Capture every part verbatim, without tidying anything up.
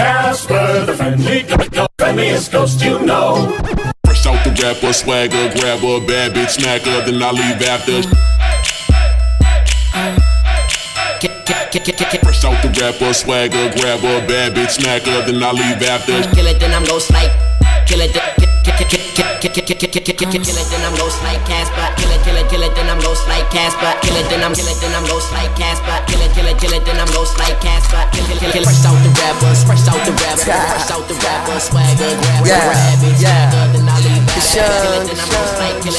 Casper, the friendly, friendliest ghost you know. First out the rapper, swagger, grab a bad bitch, smack her, then I leave after. First out the rapper, swagger, grab a bad bitch, smack her, then I leave after. Kill it, then I'm ghost like. Kill it, then I'm ghost like Casper. Kill it, kill it, kill it, then I'm ghost like Casper. Kill it, then I'm kill it, then I'm ghost like Casper. Kill it, kill it, kill it, then I'm ghost like Casper. Kill it, kill it, fresh out the rappers, fresh out the rappers, fresh out the rappers, swagger, grab it, swagger, then I leave back. Kill it, then I'm ghost like, kill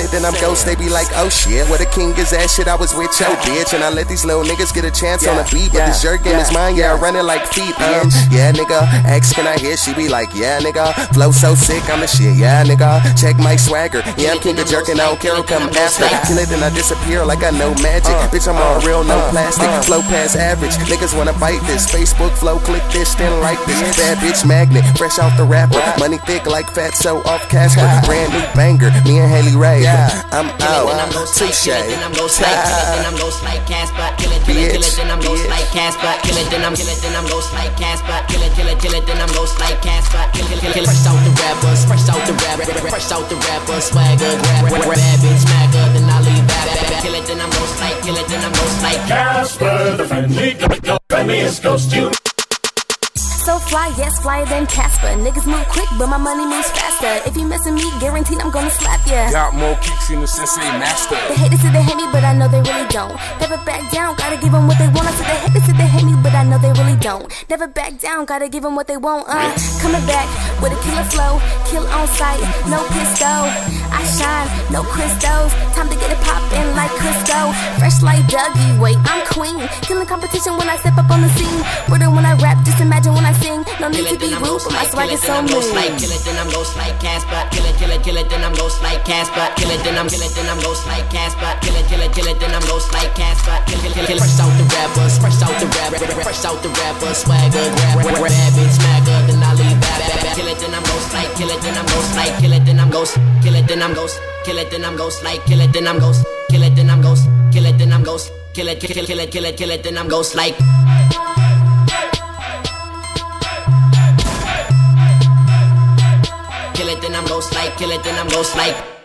it, then I'm ghost. They be like, oh shit, where the king is at? Shit, I was with your bitch, and I let these little niggas get a chance on a beat, but this jerk game is mine. Yeah, I run it like feet. Um, yeah, nigga, ask when I hear she be like, yeah, nigga, flow so sick, I'm the shit. Yeah, nigga, check my swagger. Yeah, I'm king of jerk. And I don't care who come after. Kill it and I disappear like I know magic. uh, Bitch, I'm all real, no uh, plastic. uh, Flow past average, niggas wanna bite this. Facebook flow, click this, then like this. Bad bitch magnet, fresh off the rapper. Money thick like fat, so off Casper. Brand new banger, me and Haylee Ray. I'm out, touche. Kill it, then I'm ghost like, kill it, then I'm ghost like Casper. Kill it, kill it, kill it, then I'm ghost like Casper. Kill it, then I'm ghost like Casper. Kill it, kill it, kill it, then I'm ghost like Casper. Kill it, kill it, fresh out the rappers, fresh out the rappers, fresh out the rappers, swagger, grab. Bad bitch, smack her, then I leave back. Kill it, then I'm ghost like, kill it, then I'm ghost like Casper, the friendly, the friendliest ghost you. So fly, yes, flyer than Casper. Niggas move quick, but my money moves faster. If you missing me, guaranteed I'm gonna slap ya. Got more kicks in the sensei master. They haters said they hate me, but I know they really don't. Never back down, gotta give them what they want. I said they haters said they hate me, but I know they really don't. Never back down, gotta give them what they want. Uh, coming back with a killer flow, kill on sight, no pistol. I shine, no crystals. Time to get it poppin' like Crisco. Fresh like Dougie, wait, I'm queen. Killing competition when I step up on the scene. Wordin' when I rap, just imagine when I. No need to be rude, but my swag is so mean. Kill it, then I'm ghost like Casper. Kill it, kill it, kill it, then I'm ghost like Casper. Kill it, then I'm kill it, then I'm ghost like Casper. Kill it, kill it, kill it, then I'm ghost like Casper. Kill it, kill it, fresh out the rappers, fresh out the rappers, fresh out the rappers, swagger, grab, grab it, smack her, then I leave back. Kill it, then I'm ghost like, kill it, then I'm ghost like, kill it, then I'm ghost, kill it, then I'm ghost, kill it, then I'm ghost like, kill it, then I'm ghost, kill it, then I'm ghost, kill it, then I'm ghost, kill it, kill it, kill it, kill it, kill it, then I'm ghost like. Kill it, then I'm ghost like, kill it, then I'm ghost like.